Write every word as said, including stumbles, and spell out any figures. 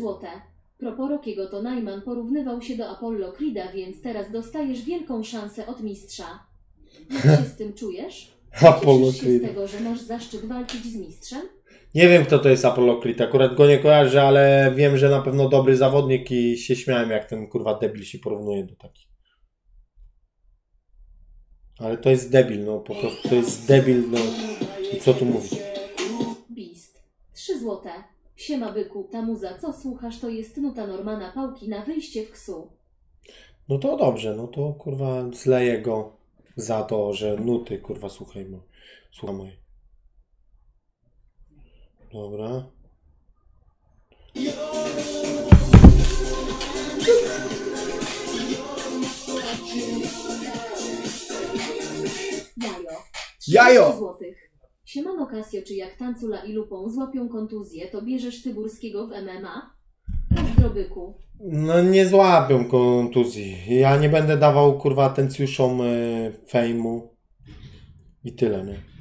złote. Propos Rockiego to Norman porównywał się do Apollo Creeda, więc teraz dostajesz wielką szansę od mistrza. Jak się z tym czujesz? Apollo Creed. Cieszysz się z tego, że masz zaszczyt walczyć z mistrzem? Nie wiem, kto to jest Apollo Creed. Akurat go nie kojarzę, ale wiem, że na pewno dobry zawodnik i się śmiałem, jak ten kurwa debil się porównuje do takich. Ale to jest debil, no po prostu to jest debil, no i co tu mówić? Beast. trzy złote. Siema byku, ta muza, co słuchasz, to jest nuta Normana Pałki na wyjście w K S U. No to dobrze, no to kurwa zleję go za to, że nuty kurwa słuchaj mo, słuchaj mojej. Dobra. Jajo. Jajo! Siemano Kasio, czy jak Tancula i Lupą złapią kontuzję, to bierzesz Tyburskiego w M M A? Zdrobyku. No nie złapią kontuzji. Ja nie będę dawał kurwa atencjuszom y, fejmu. I tyle, nie?